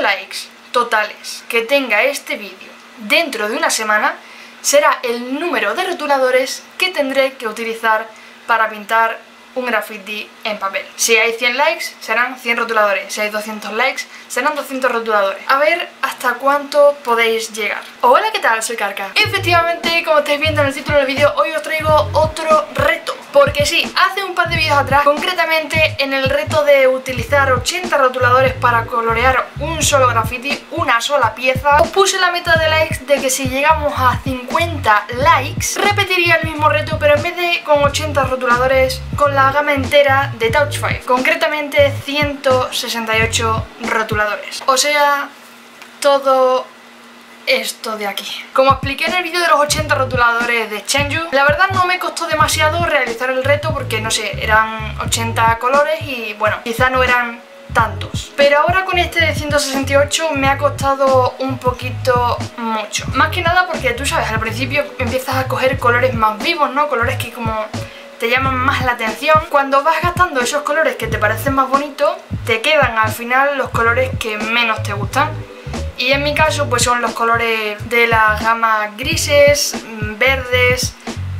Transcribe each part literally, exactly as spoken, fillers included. de likes totales que tenga este vídeo dentro de una semana será el número de rotuladores que tendré que utilizar para pintar un graffiti en papel. Si hay cien likes, serán cien rotuladores. Si hay doscientos likes, serán doscientos rotuladores. A ver hasta cuánto podéis llegar. Hola, ¿qué tal? Soy Carka. Efectivamente, como estáis viendo en el título del vídeo, hoy os traigo otro reto. Porque sí, hace un par de vídeos atrás, concretamente en el reto de utilizar ochenta rotuladores para colorear un solo graffiti, una sola pieza, os puse la meta de likes de que si llegamos a cincuenta likes repetiría el mismo reto, pero en vez de con ochenta rotuladores, con la gama entera de TouchFive, concretamente ciento sesenta y ocho rotuladores, o sea, todo esto de aquí. Como expliqué en el vídeo de los ochenta rotuladores de Chenyu, la verdad no me costó demasiado realizar el reto porque, no sé, eran ochenta colores y, bueno, quizá no eran tantos. Pero ahora con este de ciento sesenta y ocho me ha costado un poquito mucho. Más que nada porque, tú sabes, al principio empiezas a coger colores más vivos, ¿no? Colores que como te llaman más la atención. Cuando vas gastando esos colores que te parecen más bonitos, te quedan al final los colores que menos te gustan. Y en mi caso pues son los colores de la gama grises, verdes,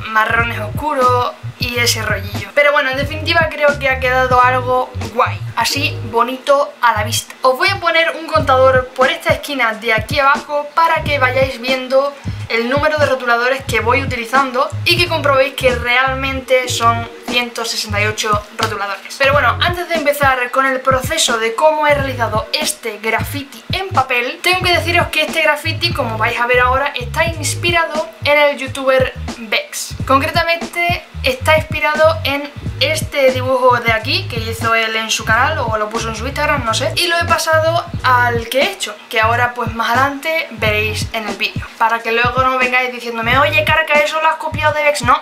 marrones oscuros y ese rollillo. Pero bueno, en definitiva creo que ha quedado algo guay, así bonito a la vista. Os voy a poner un contador por esta esquina de aquí abajo para que vayáis viendo el número de rotuladores que voy utilizando y que comprobéis que realmente son ciento sesenta y ocho rotuladores. Pero bueno, antes de empezar con el proceso de cómo he realizado este graffiti en papel, tengo que deciros que este graffiti, como vais a ver ahora, está inspirado en el youtuber Vex. Concretamente está inspirado en este dibujo de aquí que hizo él en su canal, o lo puso en su Instagram, no sé, y lo he pasado al que he hecho, que ahora pues más adelante veréis en el vídeo, para que luego no vengáis diciéndome: oye, Carka, eso lo has copiado de Vex. No,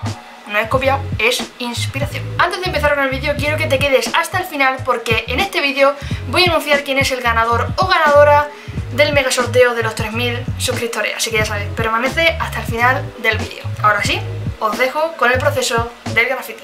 no es copiado, es inspiración. Antes de empezar con el vídeo quiero que te quedes hasta el final, porque en este vídeo voy a anunciar quién es el ganador o ganadora del mega sorteo de los tres mil suscriptores. Así que ya sabes, permanece hasta el final del vídeo. Ahora sí, os dejo con el proceso del graffiti.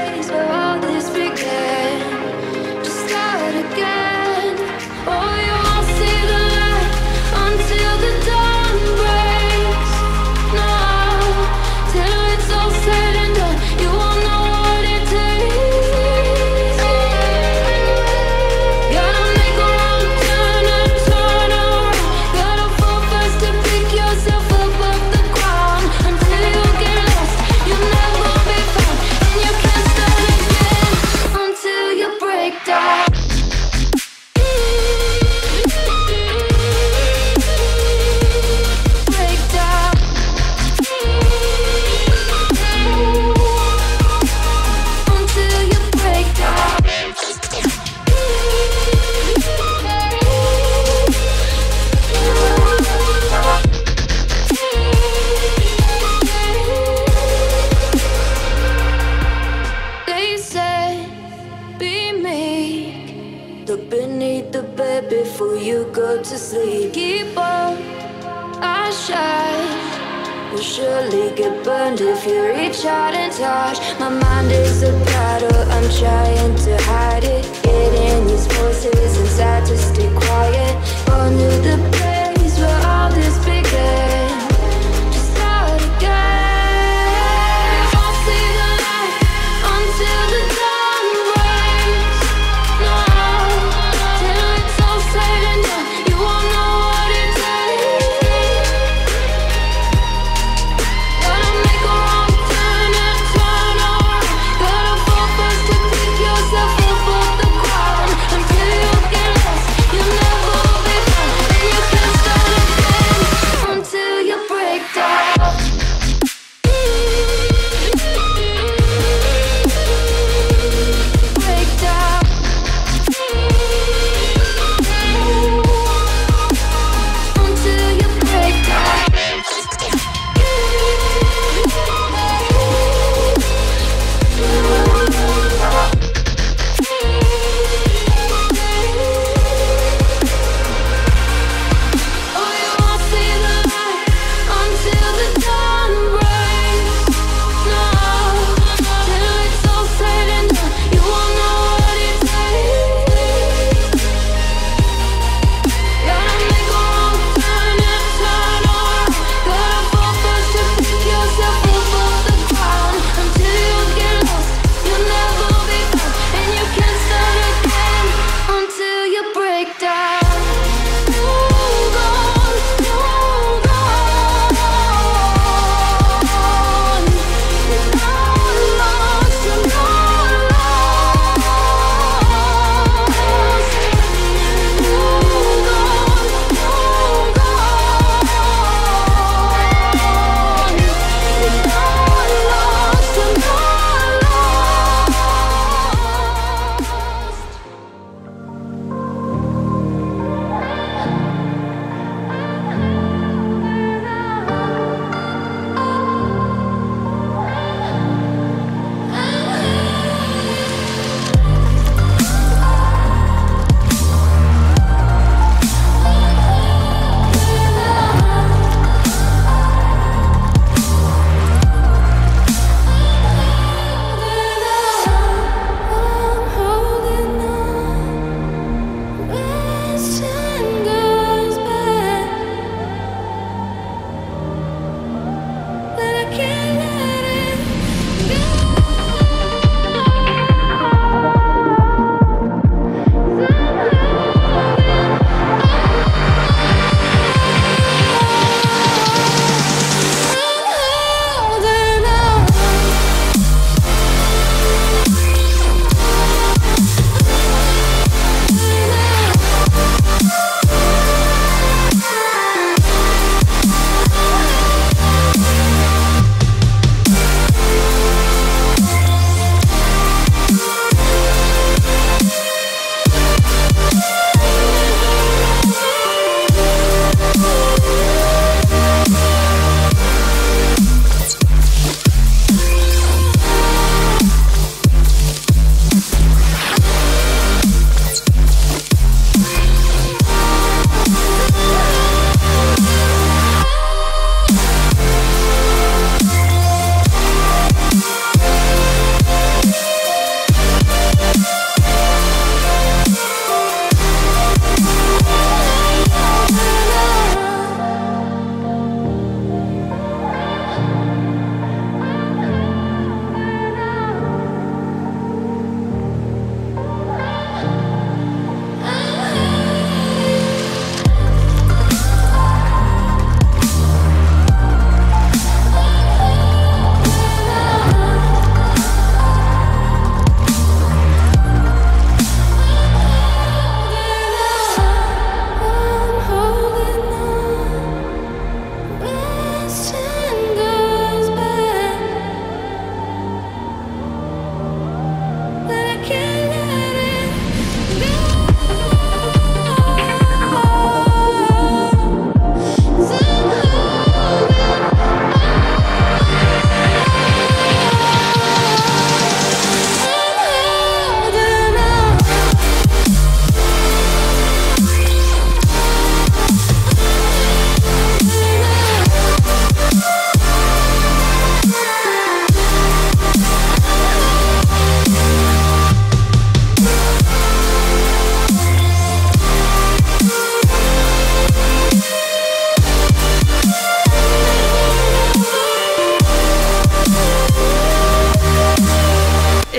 where all this began. Just start again. Oh, you won't see the light until the dawn breaks. No, till it's all said and done. You won't know what it takes. Surely get burned if you reach out and touch. My mind is a battle, I'm trying to hide it. Getting these voices inside to stay quiet. On to the place where all this began. Just start again. We won't see the light until the dawn breaks. No, till it's all said and done. You won't know what it takes. Up the ground until you get lost, you'll never be found, and you can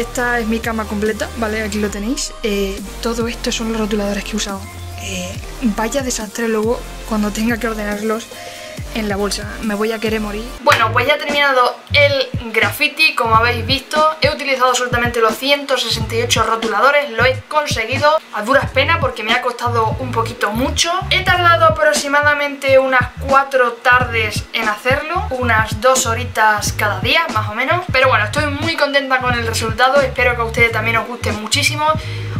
Esta es mi cama completa, ¿vale? Aquí lo tenéis. Eh, todo esto son los rotuladores que he usado. Eh, vaya desastre luego cuando tenga que ordenarlos en la bolsa. Me voy a querer morir. Bueno, pues ya he terminado el graffiti. Como habéis visto, he utilizado solamente los ciento sesenta y ocho rotuladores. Lo he conseguido a duras penas porque me ha costado un poquito mucho. He tardado aproximadamente unas cuatro tardes en hacerlo, unas dos horitas cada día más o menos. Pero bueno, estoy muy contenta con el resultado. Espero que a ustedes también os guste muchísimo.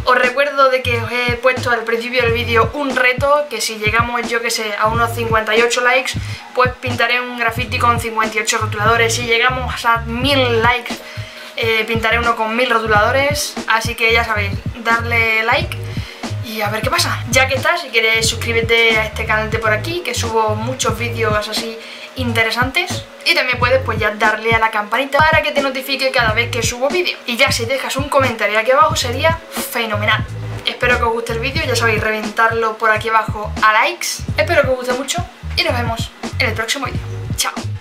Os recuerdo de que os he puesto al principio del vídeo un reto, que si llegamos, yo que sé, a unos cincuenta y ocho likes, pues pintaré un graffiti con cincuenta y ocho rotuladores. Si llegamos a mil likes, eh, pintaré uno con mil rotuladores. Así que ya sabéis, darle like y a ver qué pasa. Ya que estás, si quieres suscríbete a este canal de por aquí, que subo muchos vídeos así interesantes. Y también puedes pues ya darle a la campanita para que te notifique cada vez que subo vídeo. Y ya si dejas un comentario aquí abajo sería fenomenal. Espero que os guste el vídeo, ya sabéis, reventarlo por aquí abajo a likes. Espero que os guste mucho y nos vemos en el próximo vídeo. Chao.